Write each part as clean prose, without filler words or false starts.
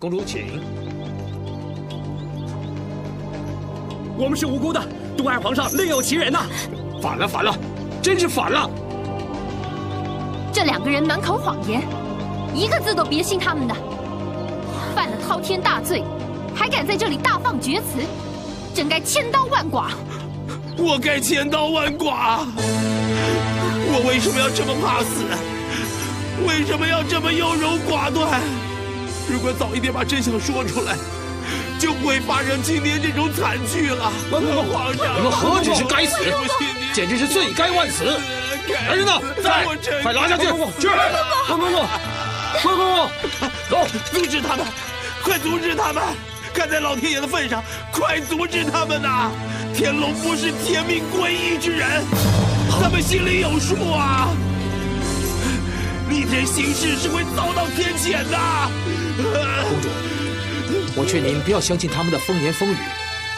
公主请。我们是无辜的，毒害皇上另有其人呐！反了，反了，真是反了！这两个人满口谎言，一个字都别信他们的，犯了滔天大罪，还敢在这里大放厥词，真该千刀万剐！我该千刀万剐！我为什么要这么怕死？ 为什么要这么优柔寡断？如果早一点把真相说出来，就不会发生今天这种惨剧了。皇上，你们何止是该死，简直是罪该万死！来人呐，快拉下去！去！关公公，关公公，走！阻止他们！快阻止他们！看在老天爷的份上，快阻止他们呐！天龙不是天命归一之人，他们心里有数啊！ 逆天行事是会遭到天谴的。公主，我劝您不要相信他们的风言风语。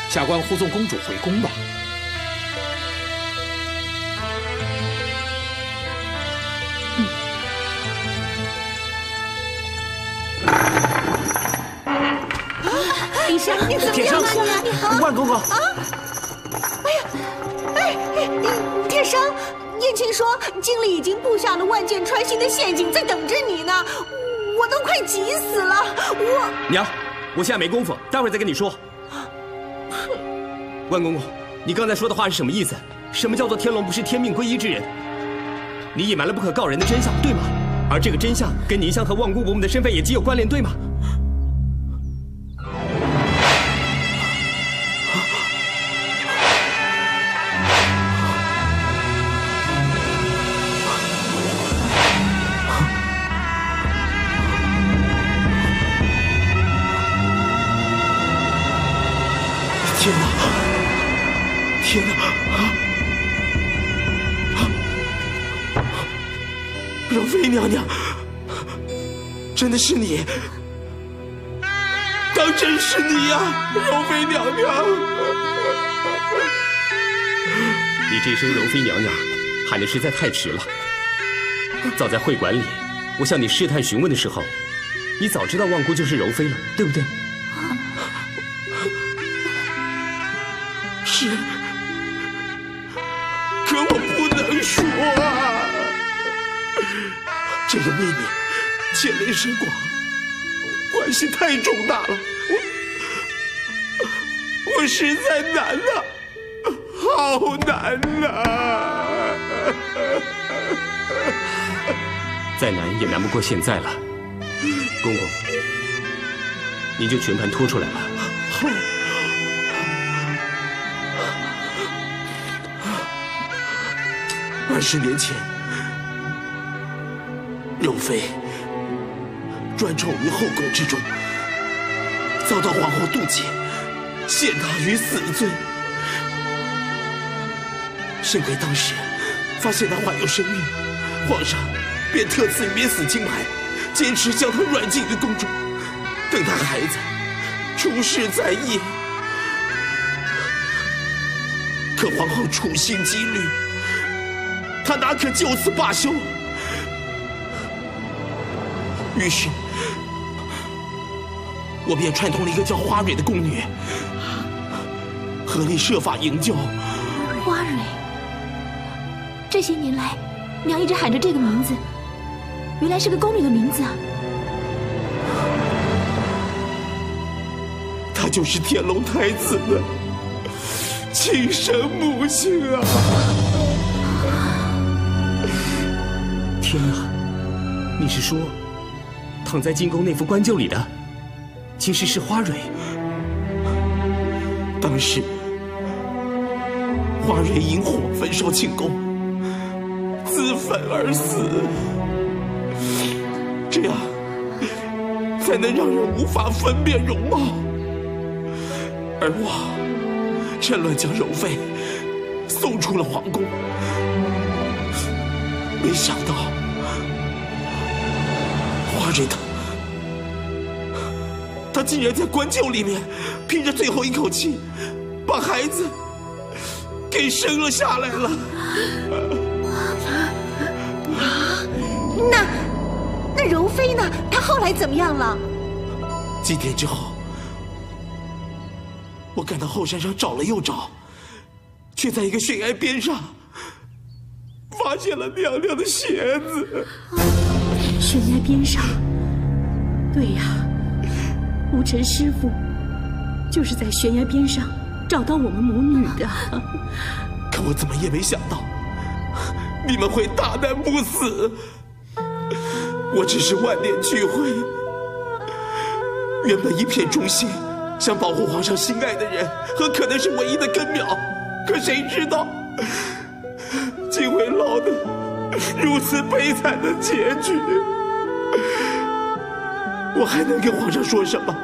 下官护送公主回宫吧。李生，你怎么样了？万公公。啊！哎呀，哎，铁生。 燕青说：“经理已经布下了万箭穿心的陷阱，在等着你呢，我都快急死了。”我娘，我现在没工夫，待会儿再跟你说。万公公，你刚才说的话是什么意思？什么叫做天龙不是天命归一之人？你隐瞒了不可告人的真相，对吗？而这个真相跟宁香和望姑伯母的身份也极有关联，对吗？娘娘，真的是你？当真是你呀，柔妃娘娘！你这声柔妃娘娘喊得实在太迟了。早在会馆里，我向你试探询问的时候，你早知道望姑就是柔妃了，对不对？是，可我不能说啊。 这个秘密牵连深广，关系太重大了，我实在难呐，好难呐！再难也难不过现在了，公公，您就全盘托出来了。20年前。 柔妃专宠于后宫之中，遭到皇后妒忌，陷她于死罪。幸亏当时发现她怀有身孕，皇上便特赐免死金牌，坚持将她软禁于宫中，等她孩子出世再议。可皇后处心积虑，她哪肯就此罢休？ 于是，我便串通了一个叫花蕊的宫女，合力设法营救。花蕊，这些年来，娘一直喊着这个名字，原来是个宫女的名字啊！她就是天龙太子的亲生母亲啊！天啊，你是说？ 躺在进宫那副棺柩里的，其实是花蕊。当时，花蕊引火焚烧寝宫，自焚而死。这样，才能让人无法分辨容貌。而我，趁乱将柔妃送出了皇宫，没想到。 他竟然在棺柩里面拼着最后一口气，把孩子给生了下来了。那柔妃呢？她后来怎么样了？今天之后，我赶到后山上找了又找，却在一个悬崖边上发现了娘娘的鞋子。悬崖边上，对呀，无尘师傅就是在悬崖边上找到我们母女的。可我怎么也没想到，你们会大难不死。我只是万念俱灰，原本一片忠心，想保护皇上心爱的人和可能是唯一的根苗，可谁知道，竟会落得如此悲惨的结局。我还能跟皇上说什么？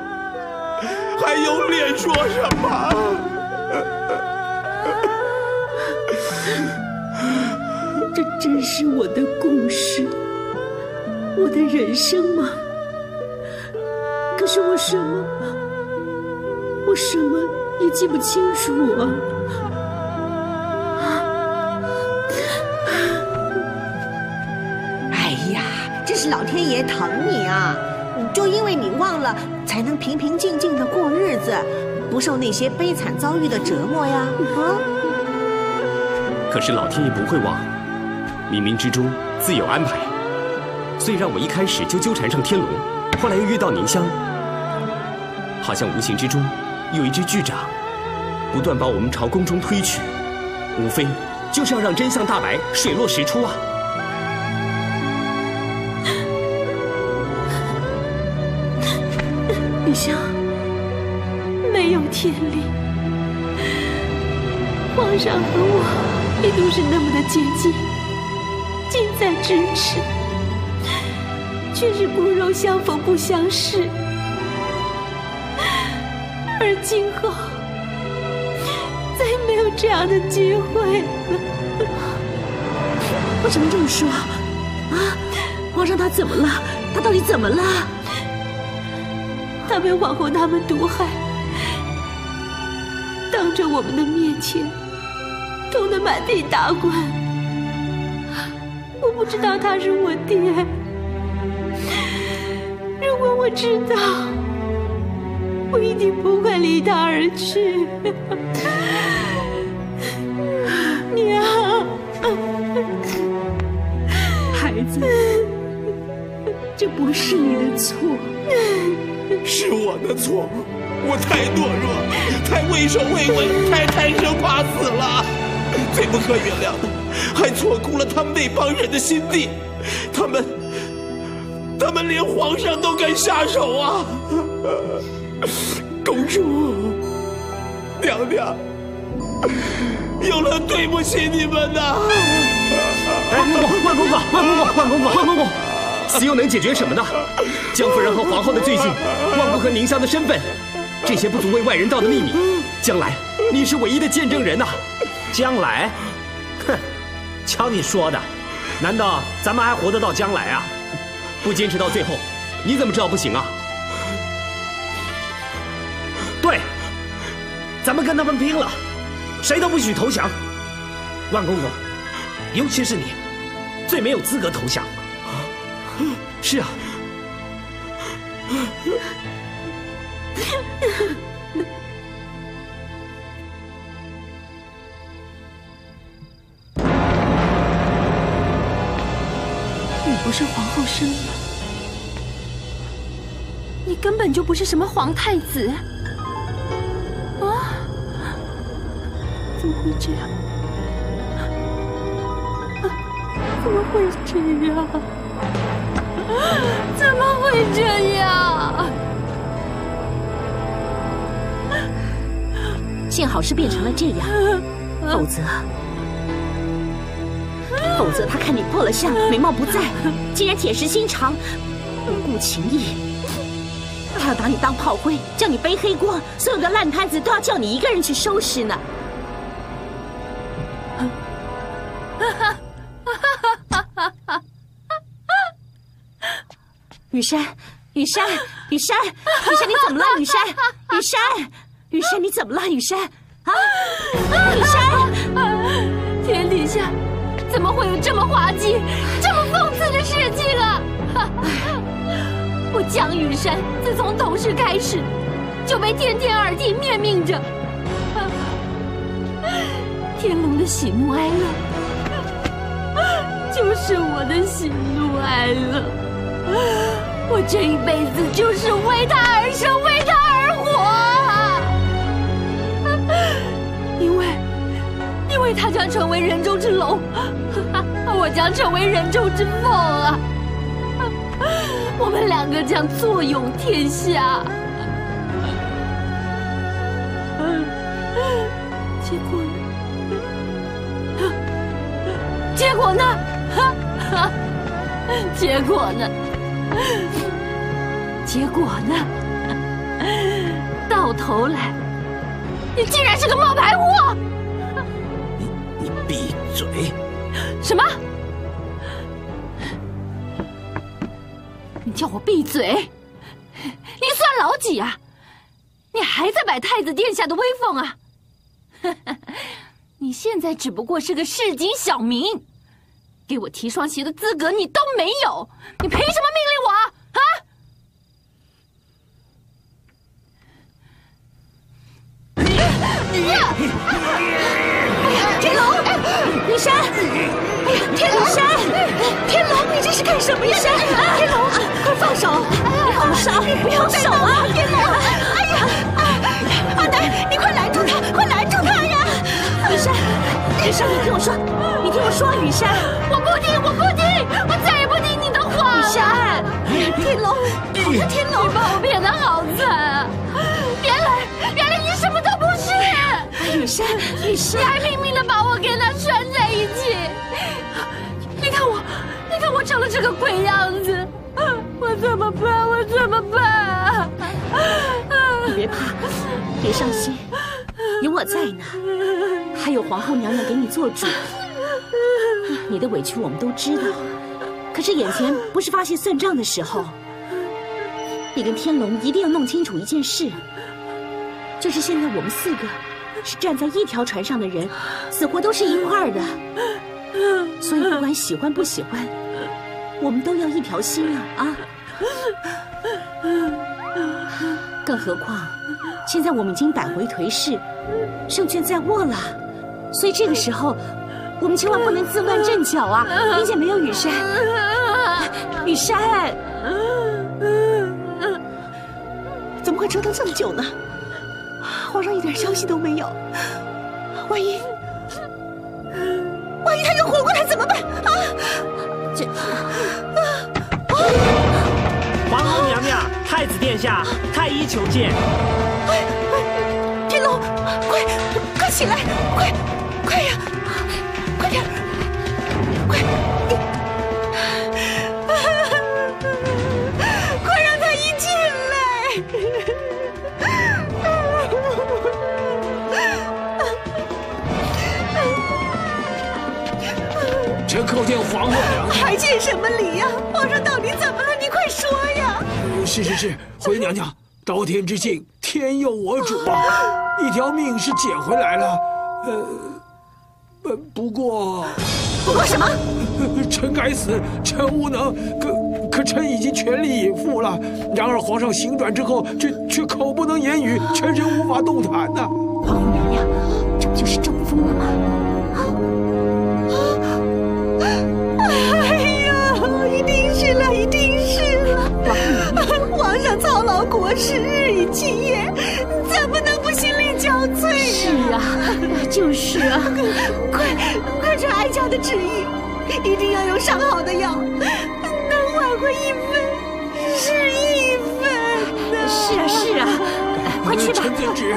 还有脸说什么？这真是我的故事。 我的人生吗？可是我什么也记不清楚啊！哎呀，真是老天爷疼你啊！就因为你忘了，才能平平静静的过日子，不受那些悲惨遭遇的折磨呀！啊！可是老天爷不会忘，冥冥之中自有安排。 所以让我一开始就纠缠上天龙，后来又遇到凝香，好像无形之中有一只巨掌，不断把我们朝宫中推去，无非就是要让真相大白，水落石出啊！凝香，没有天理，皇上和我一度是那么的接近，近在咫尺。 却是骨肉相逢不相识，而今后再没有这样的机会了。为什么这么说？啊，皇上他怎么了？他到底怎么了？他被皇后他们毒害，当着我们的面前痛得满地打滚。我不知道他是我爹。 如果我知道，我一定不会离他而去。娘，孩子，这不是你的错，是我的错，我太懦弱，太畏首畏尾，太贪生怕死了。最不可原谅的，还错估了他们那帮人的心地，他们连皇上都敢下手啊！公主，娘娘，有了对不起你们呐！万公公，死又能解决什么呢？江夫人和皇后的罪行，万公和宁香的身份，这些不足为外人道的秘密，将来你是唯一的见证人呐！将来，哼，瞧你说的，难道咱们还活得到将来啊？ 不坚持到最后，你怎么知道不行啊？对，咱们跟他们拼了，谁都不许投降。万公公，尤其是你，最没有资格投降。是啊。你不是皇后生的。 你根本就不是什么皇太子，啊？怎么会这样？啊，怎么会这样？怎么会这样？幸好是变成了这样，否则他看你破了相，美貌不在，竟然铁石心肠，不顾情义。 他要把你当炮灰，叫你背黑锅，所有的烂摊子都要叫你一个人去收拾呢。雨山，你怎么了？雨山，你怎么了？雨山，啊，雨山，天底下怎么会有这么滑稽、这么讽刺的事情啊？我江玉山自从懂事开始，就被天天二帝面命着。天龙的喜怒哀乐，就是我的喜怒哀乐。我这一辈子就是为他而生，为他而活。因为他将成为人中之龙，我将成为人中之凤啊！我们两个将坐拥天下。结果呢？结果呢？到头来，你竟然是个冒牌货！你闭嘴！什么？你叫我闭嘴？你算老几啊？你还在摆太子殿下的威风啊？你现在只不过是个市井小民，给我提双鞋的资格你都没有，你凭什么命令我啊？天龙，玉山，哎呀，天龙，天龙，你这是干什么呀？天龙，快放手！你好傻，你不要手啊！天龙，哎呀，阿南，你快拦住他，快拦住他呀！雨山，你听我说，雨山，我不听，我再也不听你的话了。雨山，天龙，天龙，你把我变得好惨！原来你什么都不是！雨山，你还拼命的把我跟他拴在一起。你看我成了这个鬼样子，我怎么办？你别怕，别伤心，有我在呢，还有皇后娘娘给你做主。你的委屈我们都知道，可是眼前不是发泄算账的时候。你跟天龙一定要弄清楚一件事，就是现在我们四个是站在一条船上的人，死活都是一块儿的，所以不管喜欢不喜欢，我们都要一条心啊！更何况现在我们已经摆回颓势，胜券在握了，所以这个时候我们千万不能自乱阵脚啊！听见没有，雨山，怎么会折腾这么久呢？皇上一点消息都没有，万一他又活过来怎么办啊？皇后娘娘，太子殿下，太医求见。天龙，快起来，快呀，快点，快！快让太医进来。臣叩见皇后娘娘。还见什么礼呀？皇上到底怎么了？你快说呀！是，回娘娘，高天之境，天佑我主啊！一条命是捡回来了，不过什么？臣该死，臣无能，可臣已经全力以赴了。然而皇上醒转之后，却口不能言语，全身无法动弹呐。皇后娘娘，这不就是中风了吗？操劳国事，日以继夜，怎么能不心力交瘁啊？就是啊，快传哀家的旨意，一定要用上好的药，能挽回一分是一分呐。是啊，快去吧！臣遵旨。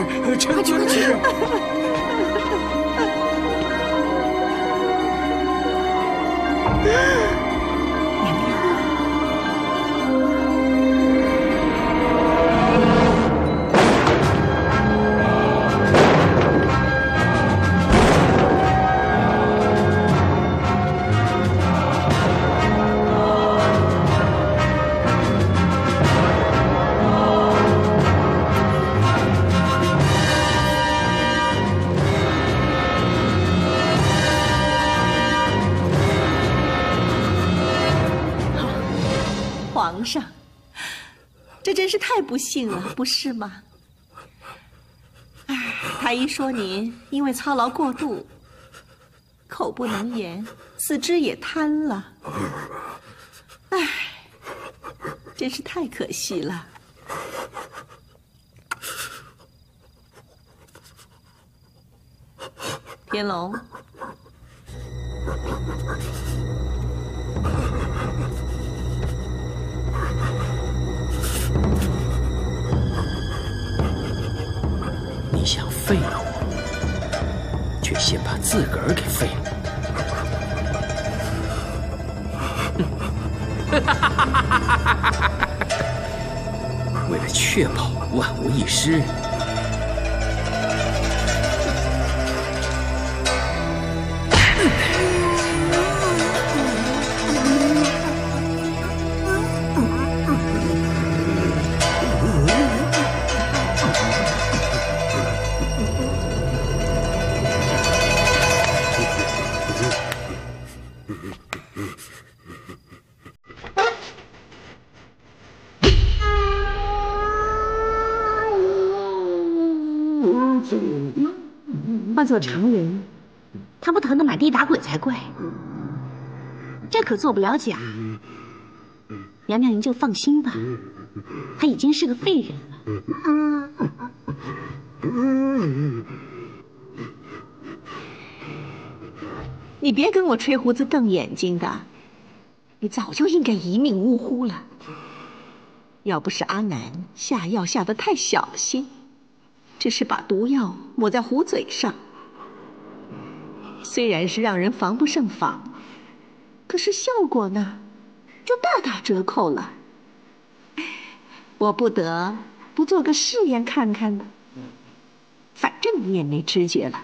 这真是太不幸了，不是吗？哎，太医说您因为操劳过度，口不能言，四肢也瘫了。哎，真是太可惜了。 天龙，你想废了我，却先把自个儿给废了。为了确保万无一失。 换做常人，他不疼得满地打滚才怪。这可做不了假，娘娘您就放心吧，他已经是个废人了。你别跟我吹胡子瞪眼睛的，你早就应该一命呜呼了。要不是阿南下药下得太小心，只是把毒药抹在虎嘴上。 虽然是让人防不胜防，可是效果呢，就大打折扣了。我不得不做个试验看看呢。反正你也没知觉了。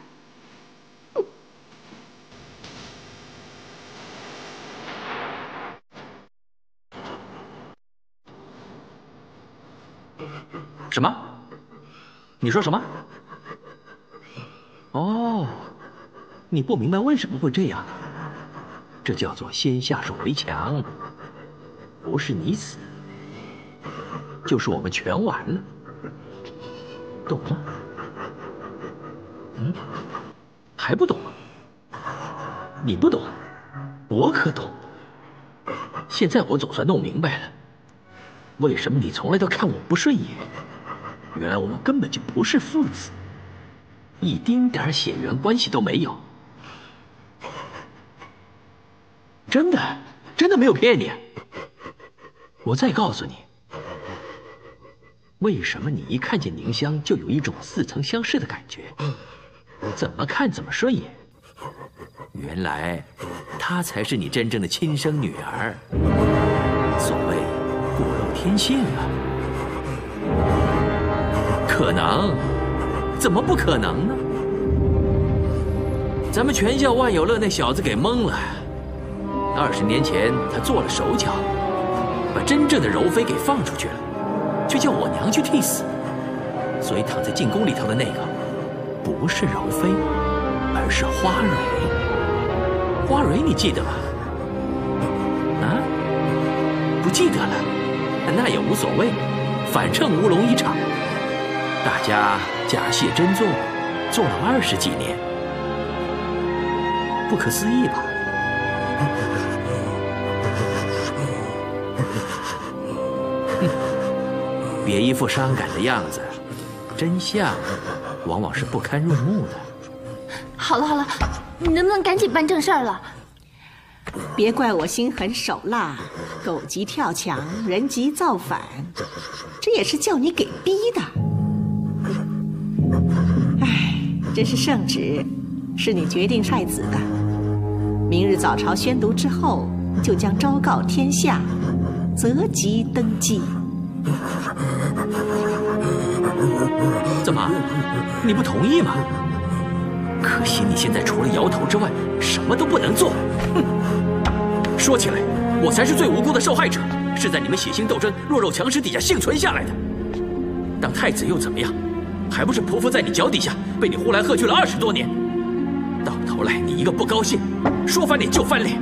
什么？你说什么？哦。 你不明白为什么会这样？这叫做先下手为强，不是你死，就是我们全完了，懂吗？嗯，还不懂？你不懂，我可懂。现在我总算弄明白了，为什么你从来都看我不顺眼。原来我们根本就不是父子，一丁点血缘关系都没有。 真的，真的没有骗你。我再告诉你，为什么你一看见宁香就有一种似曾相识的感觉，怎么看怎么顺眼。原来，她才是你真正的亲生女儿。所谓骨肉天性啊，可能？怎么不可能呢？咱们全校万有乐那小子给蒙了。 20年前，他做了手脚，把真正的柔妃给放出去了，却叫我娘去替死。所以躺在进宫里头的那个，不是柔妃，而是花蕊。花蕊，你记得吗？啊？不记得了，那也无所谓，反正乌龙一场。大家假戏真做，做了20几年，不可思议吧？ 别一副伤感的样子，真相往往是不堪入目的。好了好了，你能不能赶紧办正事儿了？别怪我心狠手辣，狗急跳墙，人急造反，这也是叫你给逼的。哎，真是圣旨，是你决定晒子的。明日早朝宣读之后，就将昭告天下，择吉登基。 怎么，你不同意吗？可惜你现在除了摇头之外，什么都不能做。哼！说起来，我才是最无辜的受害者，是在你们血腥斗争、弱肉强食底下幸存下来的。当太子又怎么样？还不是匍匐在你脚底下，被你呼来喝去了20多年。到头来，你一个不高兴，说翻脸就翻脸。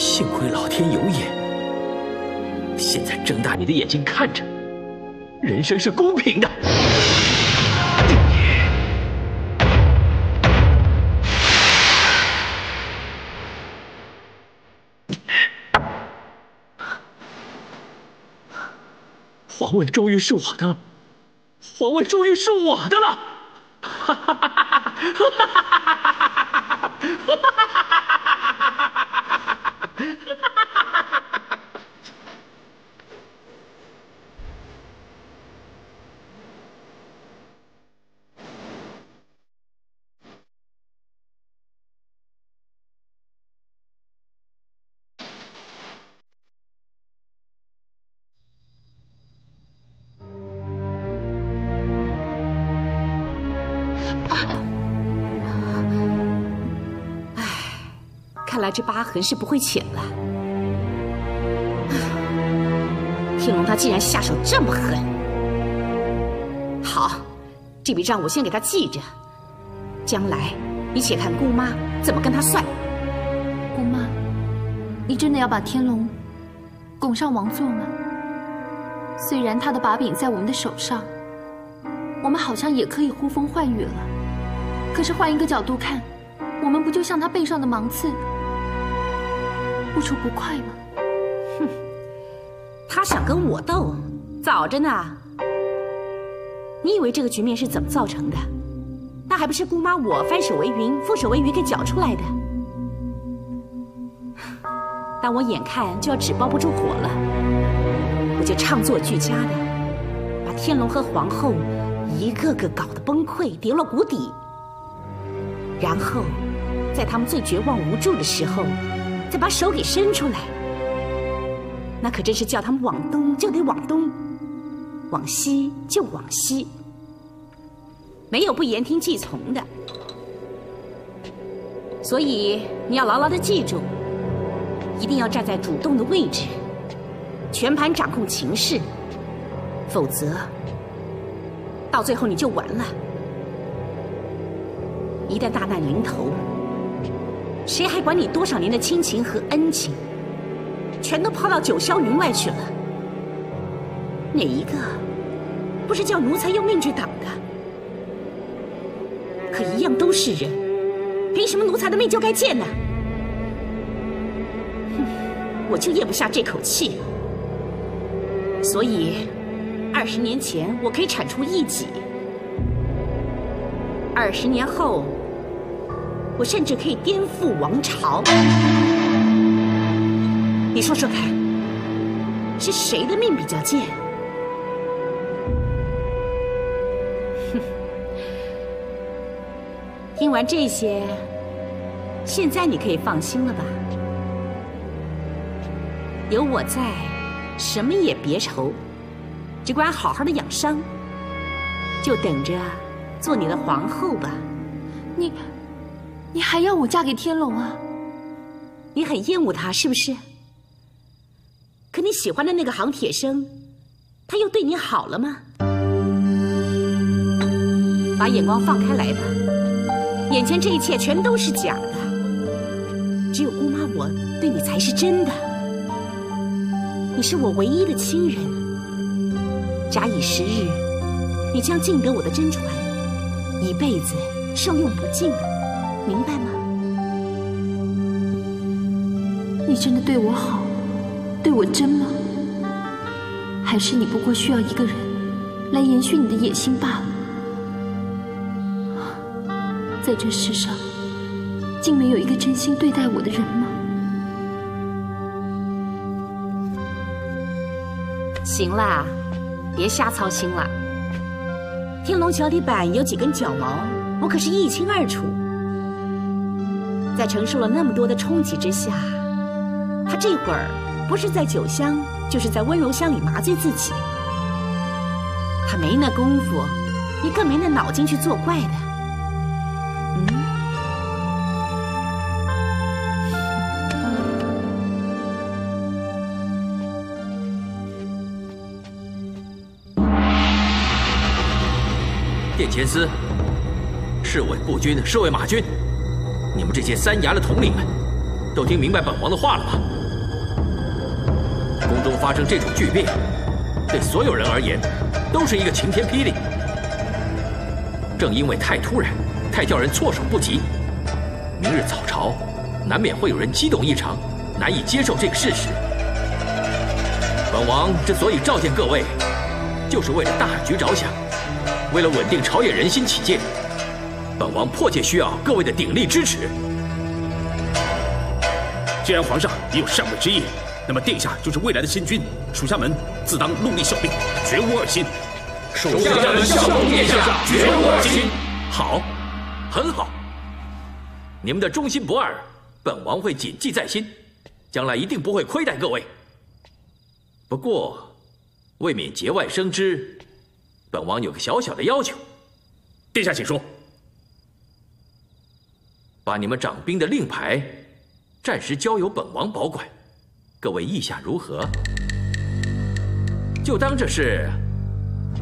幸亏老天有眼，现在睁大你的眼睛看着，人生是公平的。 皇位终于是我的了，皇位终于是我的了！哈哈哈哈哈！看来这疤痕是不会浅了。天龙他竟然下手这么狠，好，这笔账我先给他记着，将来你且看姑妈怎么跟他算。姑妈，你真的要把天龙拱上王座吗？虽然他的把柄在我们的手上，我们好像也可以呼风唤雨了，可是换一个角度看，我们不就像他背上的芒刺？ 不出不快吗？哼，他想跟我斗，早着呢。你以为这个局面是怎么造成的？那还不是姑妈我翻手为云，覆手为雨给搅出来的。但我眼看就要纸包不住火了，我就唱作俱佳的，把天龙和皇后一个个搞得崩溃，跌落谷底。然后，在他们最绝望无助的时候， 再把手给伸出来，那可真是叫他们往东就得往东，往西就往西，没有不言听计从的。所以你要牢牢的记住，一定要站在主动的位置，全盘掌控情势，否则到最后你就完了。一旦大难临头， 谁还管你多少年的亲情和恩情，全都抛到九霄云外去了。哪一个不是叫奴才用命去挡的？可一样都是人，凭什么奴才的命就该贱呢？哼，我就咽不下这口气。所以，20年前我可以铲除异己，20年后。 我甚至可以颠覆王朝，你说说看，是谁的命比较贱？哼！听完这些，现在你可以放心了吧？有我在，什么也别愁，只管好好的养伤，就等着做你的皇后吧。你。 你还要我嫁给天龙啊？你很厌恶他是不是？可你喜欢的那个杭铁生，他又对你好了吗？把眼光放开来吧，眼前这一切全都是假的，只有姑妈我对你才是真的。你是我唯一的亲人，假以时日，你将尽得我的真传，一辈子受用不尽啊。 明白吗？你真的对我好，对我真吗？还是你不过需要一个人来延续你的野心罢了？在这世上，竟没有一个真心对待我的人吗？行啦，别瞎操心了。天龙脚底板有几根脚毛，我可是一清二楚。 在承受了那么多的冲击之下，他这会儿不是在酒香，就是在温柔乡里麻醉自己。他没那功夫，也更没那脑筋去作怪的。殿前司，侍卫步军、侍卫马军。 你们这些三衙的统领们，都听明白本王的话了吗？宫中发生这种巨变，对所有人而言，都是一个晴天霹雳。正因为太突然，太叫人措手不及。明日早朝，难免会有人激动异常，难以接受这个事实。本王之所以召见各位，就是为了大局着想，为了稳定朝野人心起见，本王迫切需要各位的鼎力支持。 既然皇上也有禅位之意，那么殿下就是未来的先君，属下们自当戮力效命，绝无二心。属下们效忠殿下，绝无二心。好，很好。你们的忠心不二，本王会谨记在心，将来一定不会亏待各位。不过，为免节外生枝，本王有个小小的要求。殿下，请说。把你们掌兵的令牌。 暂时交由本王保管，各位意下如何？就当这是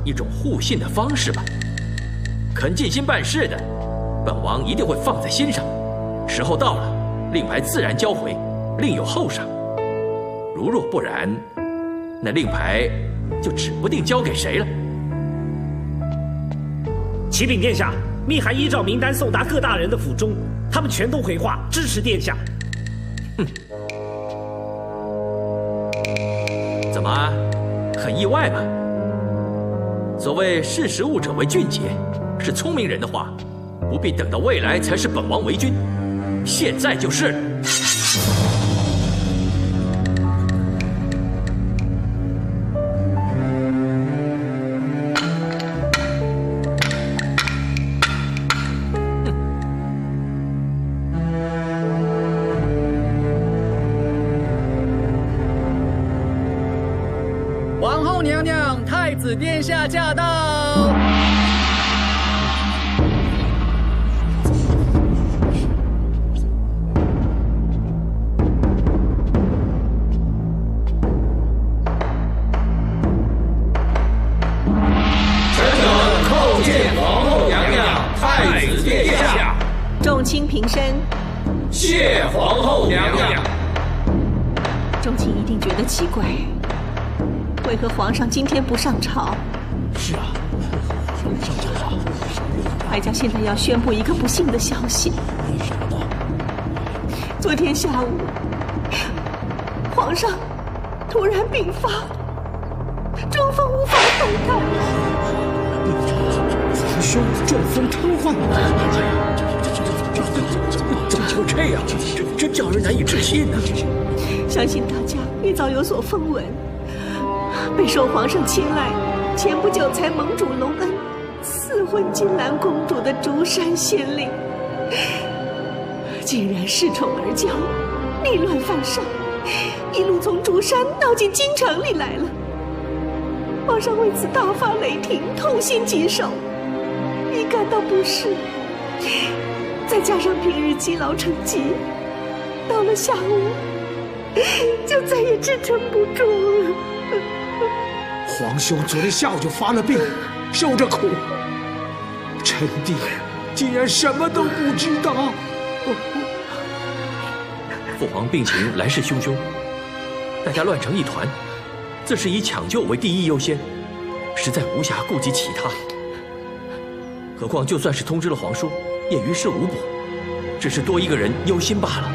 一种互信的方式吧。肯尽心办事的，本王一定会放在心上。时候到了，令牌自然交回，另有厚赏。如若不然，那令牌就指不定交给谁了。启禀殿下，密函依照名单送达各大人的府中，他们全都回话支持殿下。 怎么，很意外吗？所谓识时务者为俊杰，是聪明人的话，不必等到未来才视本王为君，现在就是。殿下驾到！臣等叩见皇后娘娘、太子殿下。众卿平身。谢皇后娘娘。众卿一定觉得奇怪。 为何皇上今天不上朝？是啊，上朝了。哀家现在要宣布一个不幸的消息。什么呢？昨天下午，皇上突然病发，中风无法动弹。兄中风瘫痪了，怎么就这样？真叫人难以置信呢。相信大家一早有所风闻。 备受皇上青睐，前不久才盟主隆恩赐婚金兰公主的竹山县令，竟然恃宠而骄，逆乱犯上，一路从竹山闹进京城里来了。皇上为此大发雷霆，痛心疾首，已感到不适，再加上平日积劳成疾，到了下午就再也支撑不住了。 皇兄昨天下午就发了病，受着苦。臣弟竟然什么都不知道。父皇病情来势汹汹，大家乱成一团，自是以抢救为第一优先，实在无暇顾及其他。何况就算是通知了皇叔，也于事无补，只是多一个人忧心罢了。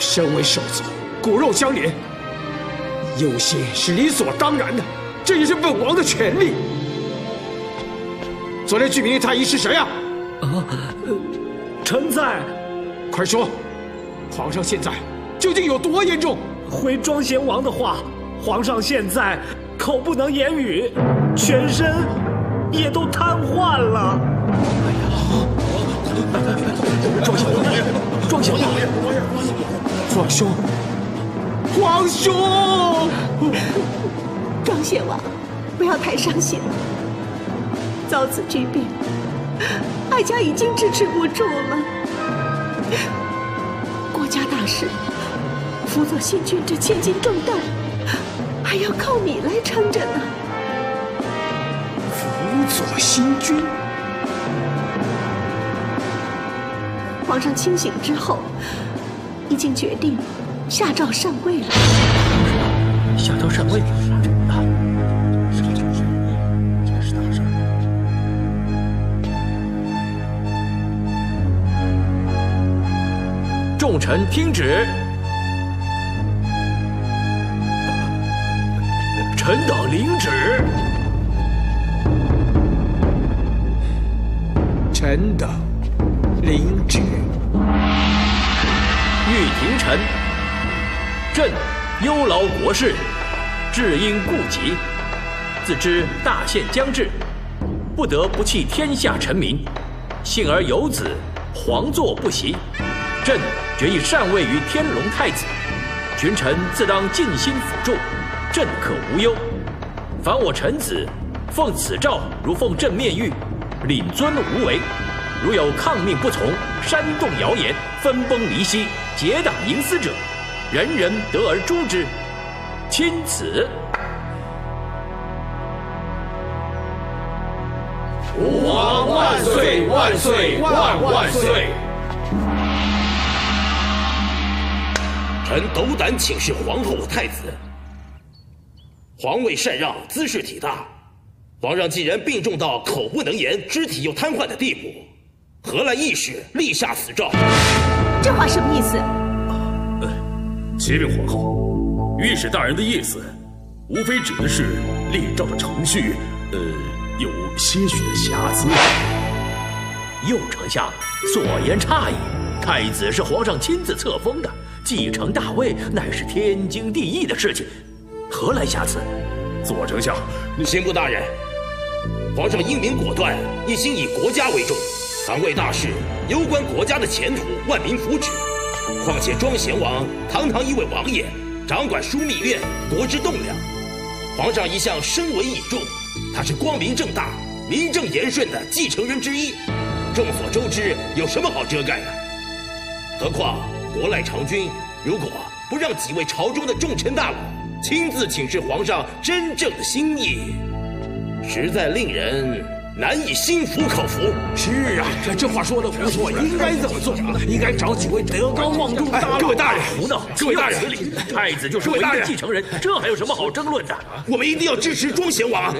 身为手足，骨肉相连。 有些是理所当然的，这也是本王的权利。昨天举名的太医是谁呀？啊，臣在。快说，皇上现在究竟有多严重？回庄贤王的话，皇上现在口不能言语，全身也都瘫痪了。哎呀！庄贤王，庄贤王，皇兄。 皇兄，庄贤王，不要太伤心了。遭此巨变，哀家已经支持不住了。国家大事，辅佐新君这千斤重担，还要靠你来撑着呢。辅佐新君，皇上清醒之后。已经决定下诏禅位了。下诏禅位？啊！这是大事。众臣听旨，臣等领旨。臣等领旨。 御廷臣，朕忧劳国事，至因痼疾，自知大限将至，不得不弃天下臣民，幸而有子，皇座不席。朕决意禅位于天龙太子，群臣自当尽心辅助，朕可无忧。凡我臣子，奉此诏如奉朕面谕，领遵无违。如有抗命不从，煽动谣言，分崩离析。 结党营私者，人人得而诛之。钦此。吾皇万岁万岁万万岁！臣斗胆请示皇后、太子。皇位禅让，姿势体大。皇上既然病重到口不能言、肢体又瘫痪的地步，何来义士立下此诏？ 这话什么意思？启禀皇后，御史大人的意思，无非指的是立诏的程序，有些许的瑕疵。右丞相所言差矣，太子是皇上亲自册封的，继承大位乃是天经地义的事情，何来瑕疵？左丞相，刑部大人，皇上英明果断，一心以国家为重。 唐魏大事攸关国家的前途、万民福祉。况且庄贤王堂堂一位王爷，掌管枢密院，国之栋梁。皇上一向深为倚重，他是光明正大、名正言顺的继承人之一。众所周知，有什么好遮盖的？何况国赖长君，如果不让几位朝中的重臣大佬亲自请示皇上真正的心意，实在令人。 难以心服口服。是啊，这话说的不错，应该这么做，应该找几位德高望重大佬。各位大人胡闹，各位大人，太子就是唯一的继承人，这还有什么好争论的？我们一定要支持庄贤王。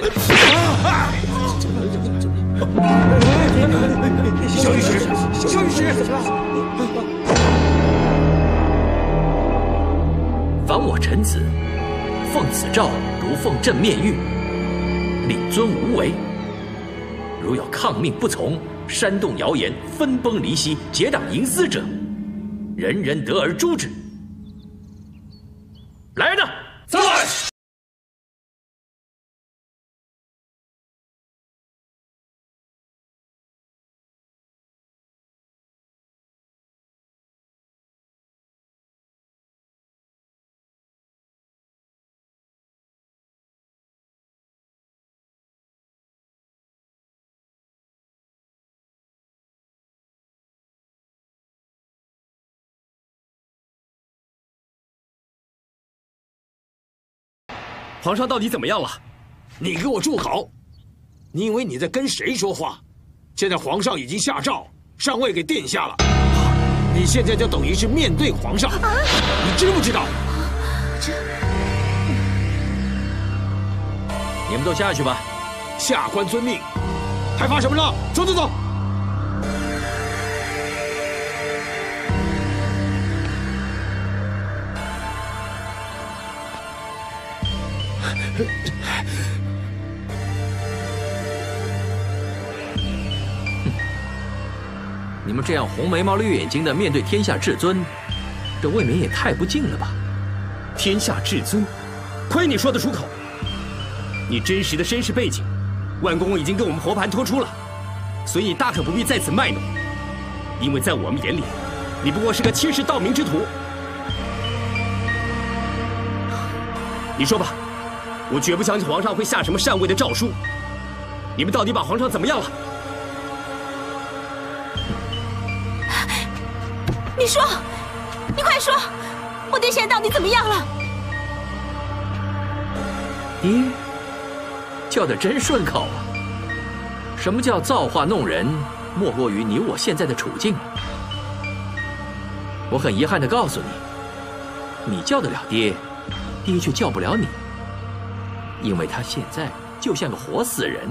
小御史，小御史，凡我臣子，奉此诏如奉朕面谕，领遵无违。 如有抗命不从、煽动谣言、分崩离析、结党营私者，人人得而诛之。来人呐，在！皇上到底怎么样了？你给我住口！你以为你在跟谁说话？现在皇上已经下诏禅位给殿下了，你现在就等于是面对皇上，你知不知道？这……你们都下去吧，下官遵命。还发什么浪？走走走！ 你们这样红眉毛绿眼睛的面对天下至尊，这未免也太不敬了吧！天下至尊，亏你说得出口！你真实的身世背景，万公公已经跟我们和盘托出了，所以你大可不必在此卖弄，因为在我们眼里，你不过是个欺世盗名之徒。你说吧。 我绝不相信皇上会下什么禅位的诏书。你们到底把皇上怎么样了？你说，你快说，我殿下到底怎么样了？咦，叫得真顺口啊！什么叫造化弄人？莫过于你我现在的处境。我很遗憾地告诉你，你叫得了爹，爹却叫不了你，因为他现在就像个活死人，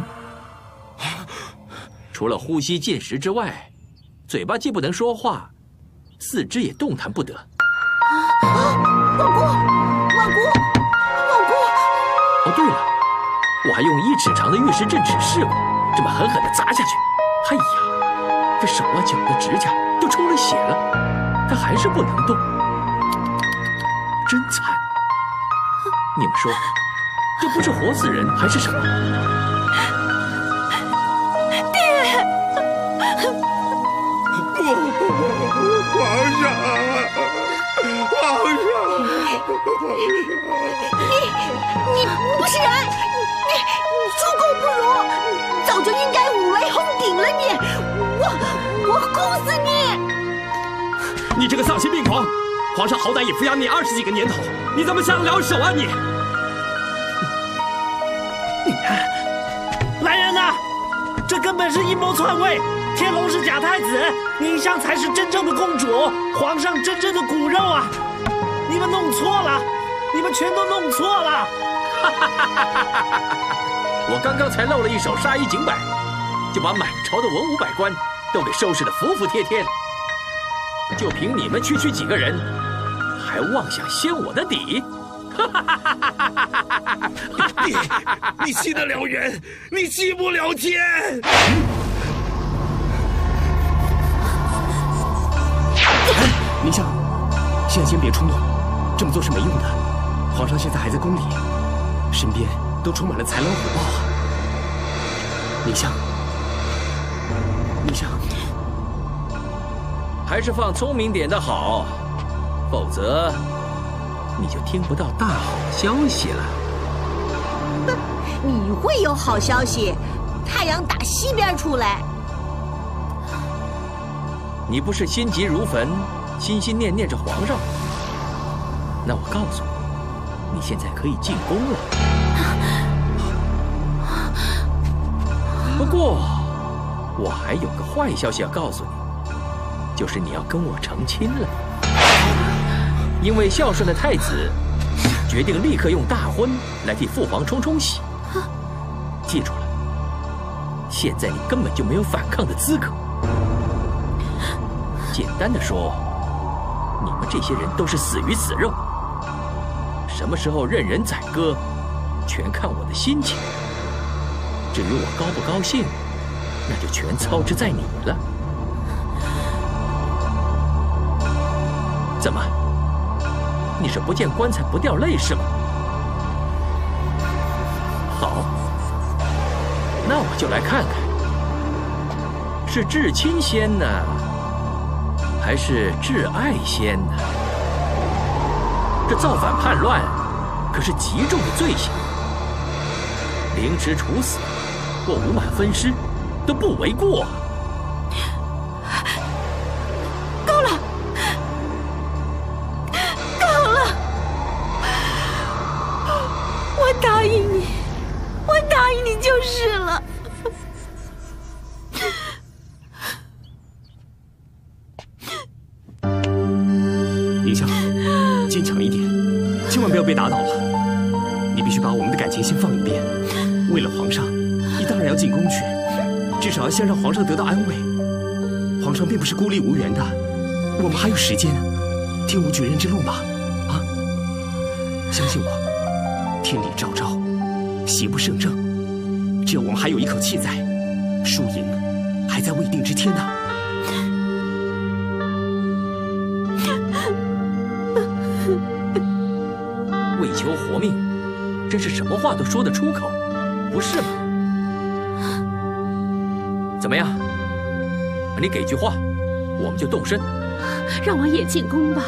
除了呼吸进食之外，嘴巴既不能说话，四肢也动弹不得。万姑，万姑，万姑！哦，对了。 我还用1尺长的玉石镇尺试过，这么狠狠地砸下去，哎呀，这手啊脚的指甲都抽了血了，他还是不能动，真惨！你们说，这不是活死人还是什么？爹，不，皇上，皇上，你不是人！ 你猪狗不如，早就应该五雷轰顶了你！我轰死你！你这个丧心病狂！皇上好歹也抚养你20几个年头，你怎么下得了手啊你？来人呐！这根本是阴谋篡位！天龙是假太子，宁香才是真正的公主，皇上真正的骨肉啊！你们弄错了，你们全都弄错了！ 我刚刚才露了一手杀一儆百，就把满朝的文武百官都给收拾得服服帖帖的。就凭你们区几个人，还妄想掀我的底？你欺得了人，你欺不了天。宁香，现在先别冲动，这么做是没用的。皇上现在还在宫里。 身边都充满了豺狼虎豹啊！宁香，宁香，还是放聪明点的好，否则你就听不到大好消息了。哼，你会有好消息，太阳打西边出来。你不是心急如焚，心心念念着皇上吗？那我告诉你。 你现在可以进宫了，不过我还有个坏消息要告诉你，就是你要跟我成亲了。因为孝顺的太子决定立刻用大婚来替父皇冲冲喜。记住了，现在你根本就没有反抗的资格。简单的说，你们这些人都是死鱼死肉。 什么时候任人宰割，全看我的心情。至于我高不高兴，那就全操之在你了。怎么，你是不见棺材不掉泪是吗？好，那我就来看看，是至亲先呢，还是至爱先呢？ 这造反叛乱可是极重的罪行，凌迟处死或五马分尸都不为过。够了，够了！我答应你，我答应你就是了。宁香。 坚强一点，千万不要被打倒了。你必须把我们的感情先放一边。为了皇上，你当然要进宫去，至少要先让皇上得到安慰。皇上并不是孤立无援的，我们还有时间。天无绝人之路嘛，啊！相信我，天理昭昭，邪不胜正。只要我们还有一口气在，输赢还在未定之天呢。 为求活命，真是什么话都说得出口，不是吗？怎么样？你给句话，我们就动身。让王爷进宫吧，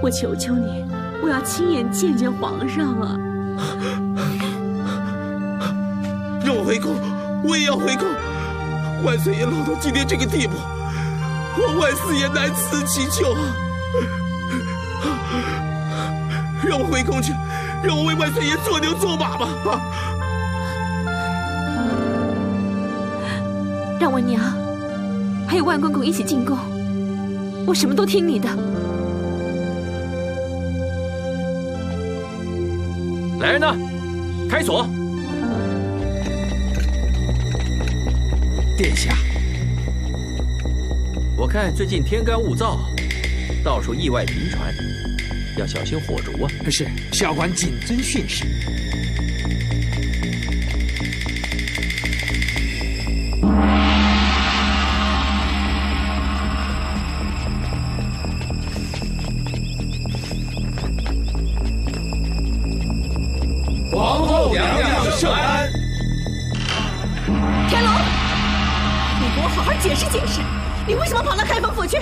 我求求你，我要亲眼见见皇上啊！让我回宫，我也要回宫。万岁爷落到今天这个地步，我万岁爷难辞其咎啊！ 让我回宫去，让我为万岁爷做牛做马吧！啊！让我娘还有万公公一起进宫，我什么都听你的。来人呐，开锁！殿下，我看最近天干物燥，到处意外频传，要小心火烛啊！是，小官谨遵训示。 圣安，天龙，你给我好好解释解释，你为什么跑到开封府去？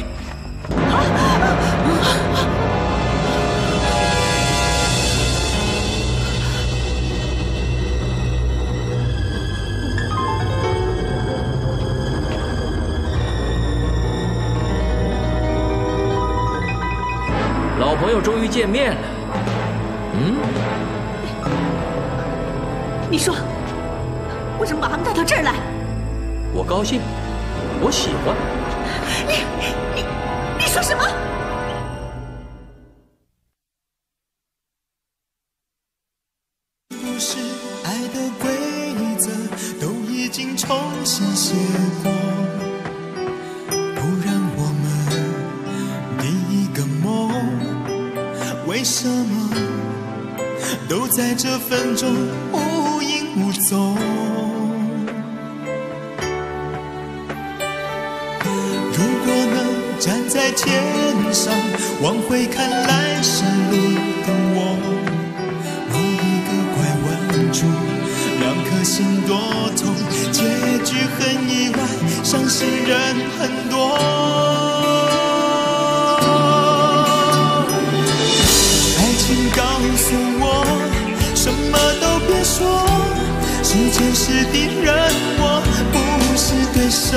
老朋友终于见面了，嗯。 你说，为什么把他们带到这儿来？我高兴，我喜欢。你说什么？不是爱的规则都已经重新写过，不让我们第一个梦，为什么都在这分钟？ 无踪。如果能站在天上，往回看来时路的我，某一个拐弯处，两颗心多痛，结局很意外，伤心人很多。爱情告诉我，什么都别说。 时间是敌人，我不是对手。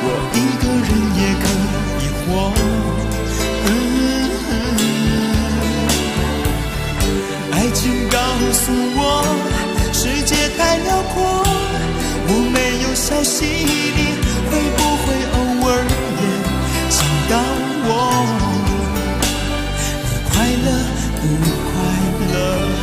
我一个人也可以活。爱情告诉我，世界太辽阔，我没有消息，你会不会偶尔也想到我？你快乐不快乐？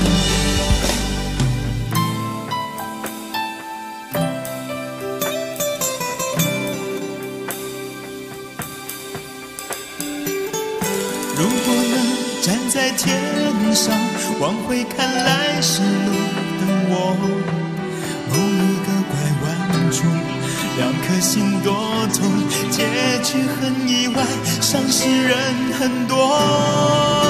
天上往回看来时路的我，某一个拐弯处，两颗心多痛，结局很意外，伤心人很多。